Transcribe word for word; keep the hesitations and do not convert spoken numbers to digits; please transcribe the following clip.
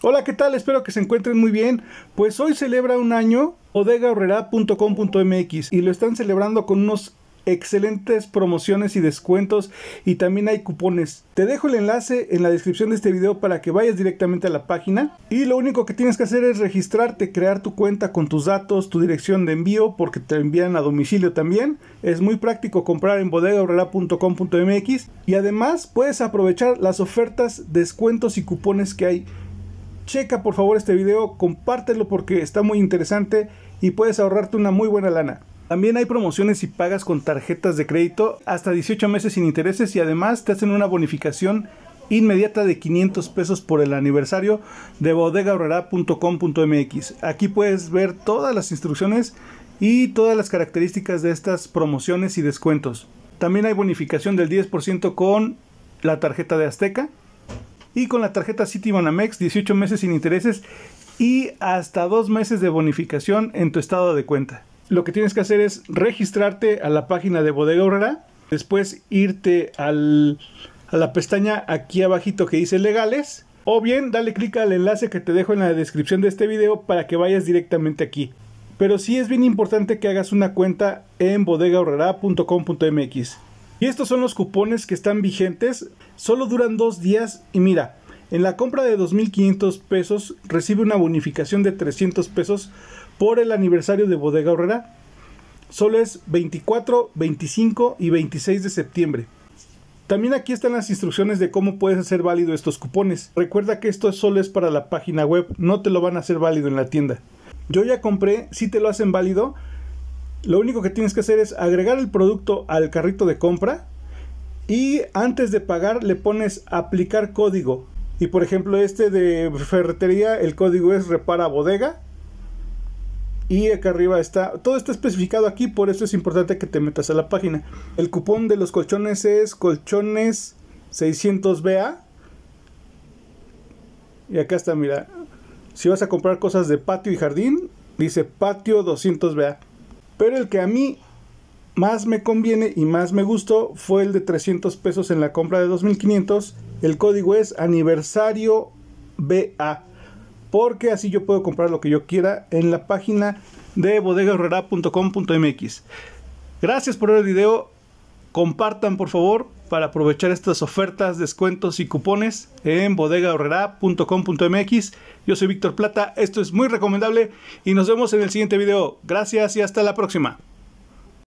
Hola, ¿qué tal? Espero que se encuentren muy bien. Pues hoy celebra un año Bodega Aurrera punto com punto m x y lo están celebrando con unos excelentes promociones y descuentos, y también hay cupones. Te dejo el enlace en la descripción de este video para que vayas directamente a la página, y lo único que tienes que hacer es registrarte, crear tu cuenta con tus datos, tu dirección de envío, porque te envían a domicilio también. Es muy práctico comprar en bodega aurrera punto com punto m x, y además puedes aprovechar las ofertas, descuentos y cupones que hay. Checa por favor este video, compártelo porque está muy interesante y puedes ahorrarte una muy buena lana. También hay promociones si pagas con tarjetas de crédito hasta dieciocho meses sin intereses, y además te hacen una bonificación inmediata de quinientos pesos por el aniversario de bodega aurrera punto com punto m x. Aquí puedes ver todas las instrucciones y todas las características de estas promociones y descuentos. También hay bonificación del diez por ciento con la tarjeta de Azteca y con la tarjeta City Monamex, dieciocho meses sin intereses y hasta dos meses de bonificación en tu estado de cuenta. Lo que tienes que hacer es registrarte a la página de Bodega Aurrera, después irte al, a la pestaña aquí abajito que dice legales, o bien dale clic al enlace que te dejo en la descripción de este video para que vayas directamente aquí. Pero sí es bien importante que hagas una cuenta en bodega aurrera punto com punto m x. Y estos son los cupones que están vigentes, solo duran dos días y mira, en la compra de dos mil quinientos pesos recibe una bonificación de trescientos pesos por el aniversario de Bodega Aurrera. Solo es veinticuatro, veinticinco y veintiséis de septiembre. También aquí están las instrucciones de cómo puedes hacer válido estos cupones. Recuerda que esto solo es para la página web, no te lo van a hacer válido en la tienda. Yo ya compré, si te lo hacen válido. Lo único que tienes que hacer es agregar el producto al carrito de compra y antes de pagar le pones aplicar código. Y por ejemplo este de ferretería, el código es repara bodega. Y acá arriba está, todo está especificado aquí, por eso es importante que te metas a la página. El cupón de los colchones es colchones seiscientos B A. Y acá está, mira, si vas a comprar cosas de patio y jardín, dice patio doscientos B A. Pero el que a mí más me conviene y más me gustó fue el de trescientos pesos en la compra de dos mil quinientos. El código es aniversario B A. Porque así yo puedo comprar lo que yo quiera en la página de bodega aurrera punto com punto m x. Gracias por ver el video. Compartan por favor para aprovechar estas ofertas, descuentos y cupones en bodega aurrera punto com punto m x. Yo soy Víctor Plata, esto es muy recomendable y nos vemos en el siguiente video. Gracias y hasta la próxima.